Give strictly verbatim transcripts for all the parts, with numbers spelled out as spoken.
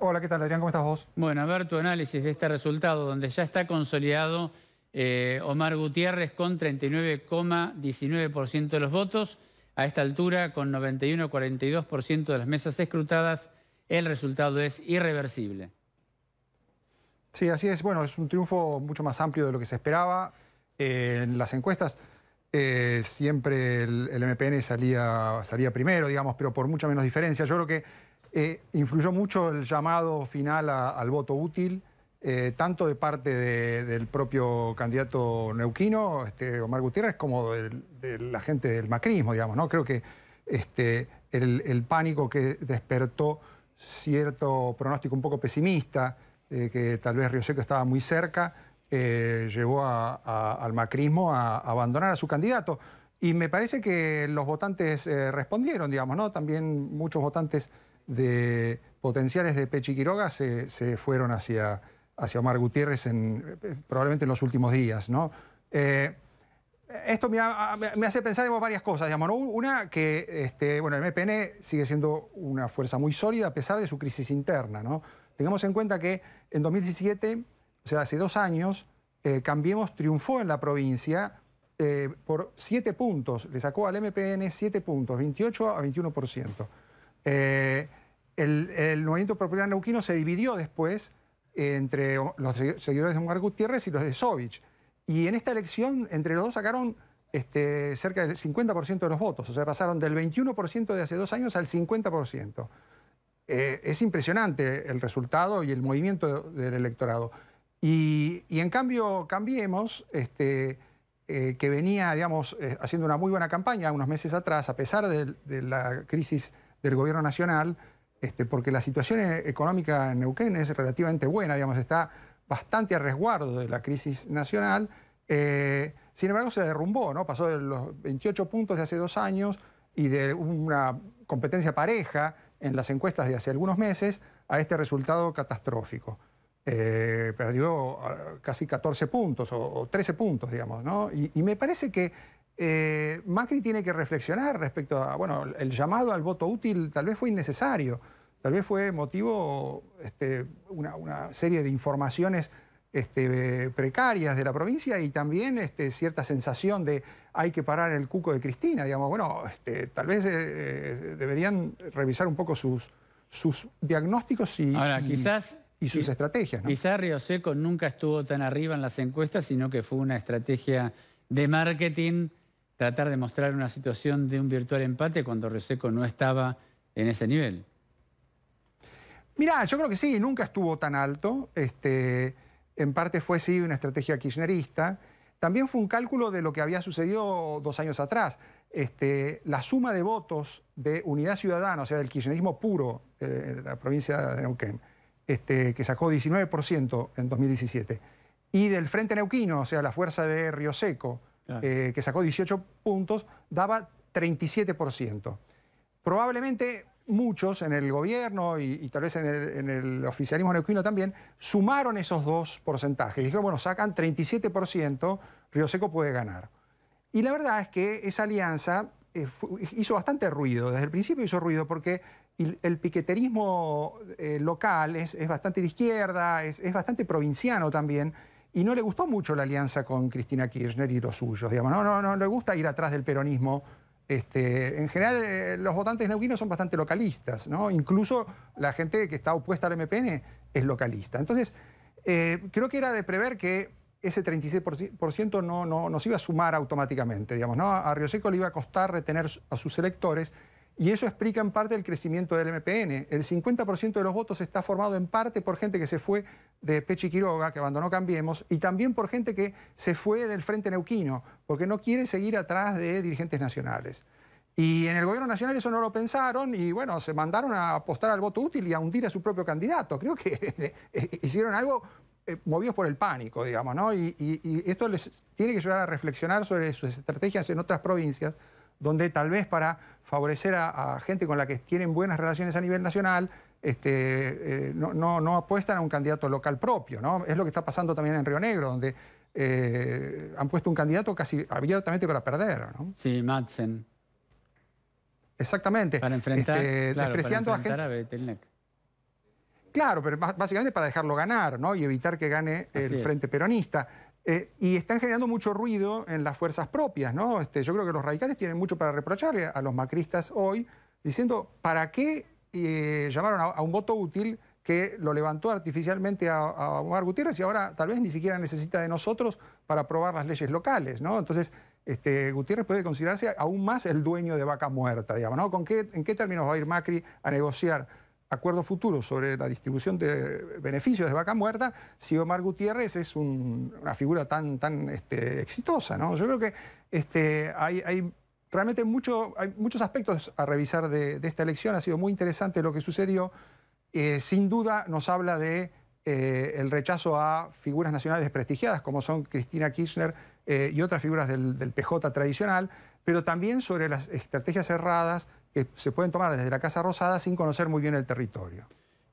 Hola, ¿qué tal, Adrián? ¿Cómo estás vos? Bueno, a ver tu análisis de este resultado, donde ya está consolidado eh, Omar Gutiérrez con treinta y nueve coma diecinueve por ciento de los votos. A esta altura, con noventa y uno coma cuarenta y dos por ciento de las mesas escrutadas, el resultado es irreversible. Sí, así es. Bueno, es un triunfo mucho más amplio de lo que se esperaba. Eh, en las encuestas eh, siempre el, el M P N salía, salía primero, digamos, pero por mucha menos diferencia. Yo creo que Eh, influyó mucho el llamado final a, al voto útil, eh, tanto de parte de, del propio candidato neuquino, este, Omar Gutiérrez, como del, de la gente del macrismo, digamos, ¿no? Creo que este, el, el pánico que despertó cierto pronóstico un poco pesimista, eh, que tal vez Rioseco estaba muy cerca, eh, llevó a, a, al macrismo a, a abandonar a su candidato. Y me parece que los votantes eh, respondieron, digamos, ¿no? También muchos votantes de potenciales de Pechi Quiroga se, se fueron hacia, hacia Omar Gutiérrez en, probablemente en los últimos días, ¿no? Eh, esto me, ha, me hace pensar en varias cosas, digamos, ¿no? Una, que este, bueno, el M P N sigue siendo una fuerza muy sólida a pesar de su crisis interna, ¿no? Tengamos en cuenta que en dos mil diecisiete, o sea, hace dos años, eh, Cambiemos triunfó en la provincia eh, por siete puntos, le sacó al M P N siete puntos, veintiocho a veintiuno por ciento. Eh, el, el movimiento popular neuquino se dividió después eh, entre los seguidores de Omar Gutiérrez y los de Sovich. Y en esta elección, entre los dos sacaron este, cerca del cincuenta por ciento de los votos. O sea, pasaron del veintiuno por ciento de hace dos años al cincuenta por ciento. Eh, es impresionante el resultado y el movimiento de, del electorado. Y, y en cambio, Cambiemos, este, eh, que venía, digamos, eh, haciendo una muy buena campaña unos meses atrás, a pesar de, de la crisis del gobierno nacional, este, porque la situación económica en Neuquén es relativamente buena, digamos, está bastante a resguardo de la crisis nacional. Eh, sin embargo, se derrumbó, ¿no? Pasó de los veintiocho puntos de hace dos años y de una competencia pareja en las encuestas de hace algunos meses a este resultado catastrófico. Eh, perdió casi catorce puntos o, o trece puntos, digamos, ¿no? Y, y me parece que Eh, Macri tiene que reflexionar respecto a, bueno, el llamado al voto útil tal vez fue innecesario, tal vez fue motivo este, una, una serie de informaciones este, precarias de la provincia y también este, cierta sensación de hay que parar el cuco de Cristina, digamos, bueno, este, tal vez eh, deberían revisar un poco sus, sus diagnósticos y, Ahora, y, quizás, y sus y, estrategias, ¿no? Quizás Rioseco nunca estuvo tan arriba en las encuestas, sino que fue una estrategia de marketing tratar de mostrar una situación de un virtual empate cuando Rioseco no estaba en ese nivel. Mirá, yo creo que sí, nunca estuvo tan alto. Este, en parte fue, sí, una estrategia kirchnerista. También fue un cálculo de lo que había sucedido dos años atrás. Este, la suma de votos de Unidad Ciudadana, o sea, del kirchnerismo puro eh, en la provincia de Neuquén, este, que sacó diecinueve por ciento en dos mil diecisiete, y del Frente Neuquino, o sea, la fuerza de Rioseco, Claro. Eh, que sacó dieciocho puntos, daba treinta y siete por ciento. Probablemente muchos en el gobierno y, y tal vez en el, en el oficialismo neuquino también, sumaron esos dos porcentajes. Y dijeron, bueno, sacan treinta y siete por ciento, Rioseco puede ganar. Y la verdad es que esa alianza eh, fue, hizo bastante ruido, desde el principio hizo ruido, porque el, el piqueterismo eh, local es, es bastante de izquierda, es, es bastante provinciano también, y no le gustó mucho la alianza con Cristina Kirchner y los suyos, digamos. No, no, no le gusta ir atrás del peronismo. Este, en general, eh, los votantes neuquinos son bastante localistas, ¿no? Incluso la gente que está opuesta al M P N es localista. Entonces, eh, creo que era de prever que ese treinta y seis por ciento no, no nos iba a sumar automáticamente, digamos, ¿no? A Rioseco le iba a costar retener a sus electores, y eso explica en parte el crecimiento del M P N. El cincuenta por ciento de los votos está formado en parte por gente que se fue de Pechi Quiroga, que abandonó Cambiemos, y también por gente que se fue del Frente Neuquino, porque no quiere seguir atrás de dirigentes nacionales. Y en el gobierno nacional eso no lo pensaron, y bueno, se mandaron a apostar al voto útil y a hundir a su propio candidato. Creo que hicieron algo movidos por el pánico, digamos, ¿no? Y, y, y esto les tiene que llevar a reflexionar sobre sus estrategias en otras provincias, donde tal vez para favorecer a, a gente con la que tienen buenas relaciones a nivel nacional, este, eh, no, no, no apuestan a un candidato local propio, ¿no? Es lo que está pasando también en Río Negro, donde eh, han puesto un candidato casi abiertamente para perder, ¿no? Sí, Madsen. Exactamente. Para enfrentar, este, claro, despreciando para enfrentar a, gente... a Betelnec. Claro, pero básicamente para dejarlo ganar, ¿no? Y evitar que gane el Así Frente es. Peronista. Eh, y están generando mucho ruido en las fuerzas propias, ¿no? Este, yo creo que los radicales tienen mucho para reprocharle a los macristas hoy, diciendo, ¿para qué eh, llamaron a, a un voto útil que lo levantó artificialmente a, a Omar Gutiérrez y ahora tal vez ni siquiera necesita de nosotros para aprobar las leyes locales, ¿no? Entonces, este, Gutiérrez puede considerarse aún más el dueño de Vaca Muerta, digamos, ¿no? ¿Con qué, ¿En qué términos va a ir Macri a negociar acuerdos futuros sobre la distribución de beneficios de Vaca Muerta si Omar Gutiérrez es un, una figura tan, tan este, exitosa, ¿no? Yo creo que este, hay... hay Realmente mucho, hay muchos aspectos a revisar de, de esta elección. Ha sido muy interesante lo que sucedió. Eh, sin duda nos habla de eh, el rechazo a figuras nacionales desprestigiadas, como son Cristina Kirchner eh, y otras figuras del, del P J tradicional, pero también sobre las estrategias erradas que se pueden tomar desde la Casa Rosada sin conocer muy bien el territorio.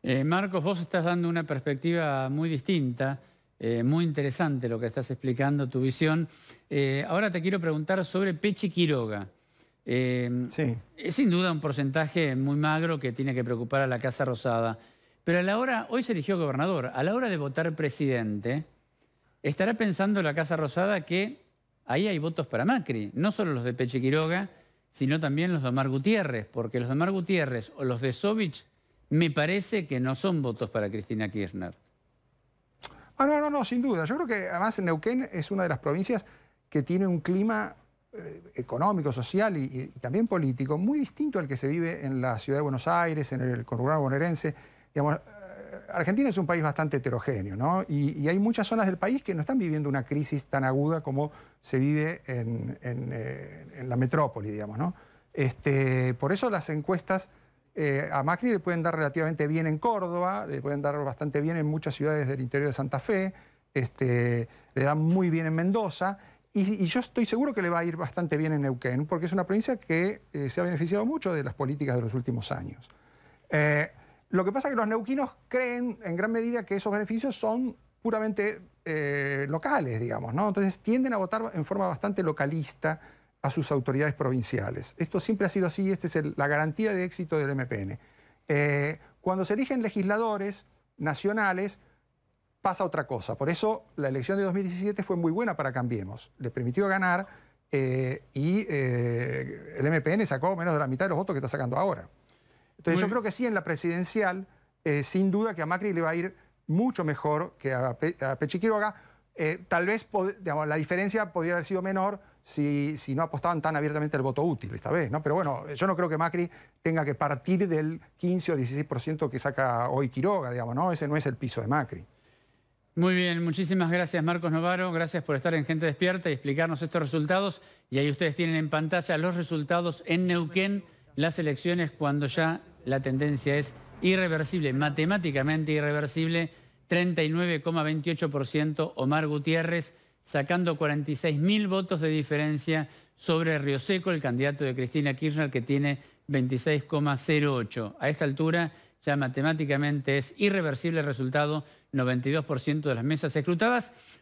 Eh, Marcos, vos estás dando una perspectiva muy distinta. Eh, muy interesante lo que estás explicando, tu visión. Eh, ahora te quiero preguntar sobre Pechi Quiroga. Eh, sí. Es sin duda un porcentaje muy magro que tiene que preocupar a la Casa Rosada. Pero a la hora, hoy se eligió gobernador, a la hora de votar presidente, estará pensando la Casa Rosada que ahí hay votos para Macri. No solo los de Pechi Quiroga, sino también los de Omar Gutiérrez. Porque los de Omar Gutiérrez o los de Sovich me parece que no son votos para Cristina Kirchner. Ah, no, no, no, sin duda. Yo creo que además Neuquén es una de las provincias que tiene un clima eh, económico, social y, y también político muy distinto al que se vive en la ciudad de Buenos Aires, en el conurbano bonaerense. Digamos, eh, Argentina es un país bastante heterogéneo, ¿no? Y, y hay muchas zonas del país que no están viviendo una crisis tan aguda como se vive en, en, eh, en la metrópoli, digamos, ¿no? Este, por eso las encuestas... Eh, a Macri le pueden dar relativamente bien en Córdoba, le pueden dar bastante bien en muchas ciudades del interior de Santa Fe, este, le dan muy bien en Mendoza, y, y yo estoy seguro que le va a ir bastante bien en Neuquén, porque es una provincia que eh, se ha beneficiado mucho de las políticas de los últimos años. Eh, lo que pasa es que los neuquinos creen en gran medida que esos beneficios son puramente eh, locales, digamos, ¿no? Entonces tienden a votar en forma bastante localista a sus autoridades provinciales. Esto siempre ha sido así, esta es el, la garantía de éxito del M P N. Eh, cuando se eligen legisladores nacionales, pasa otra cosa. Por eso la elección de dos mil diecisiete fue muy buena para Cambiemos. Le permitió ganar eh, y eh, el M P N sacó menos de la mitad de los votos que está sacando ahora. Entonces muy... yo creo que sí, en la presidencial, eh, sin duda que a Macri le va a ir mucho mejor que a, Pe a Pechi Quiroga. Eh, tal vez digamos, la diferencia podría haber sido menor si, si no apostaban tan abiertamente al voto útil esta vez, ¿no? Pero bueno, yo no creo que Macri tenga que partir del quince o dieciséis por ciento que saca hoy Quiroga, digamos, ¿no? Ese no es el piso de Macri. Muy bien, muchísimas gracias Marcos Novaro, gracias por estar en Gente Despierta y explicarnos estos resultados. Y ahí ustedes tienen en pantalla los resultados en Neuquén, las elecciones cuando ya la tendencia es irreversible, matemáticamente irreversible. treinta y nueve coma veintiocho por ciento Omar Gutiérrez, sacando cuarenta y seis mil votos de diferencia sobre Rioseco, el candidato de Cristina Kirchner, que tiene veintiséis coma cero ocho. A esta altura ya matemáticamente es irreversible el resultado, noventa y dos por ciento de las mesas escrutadas.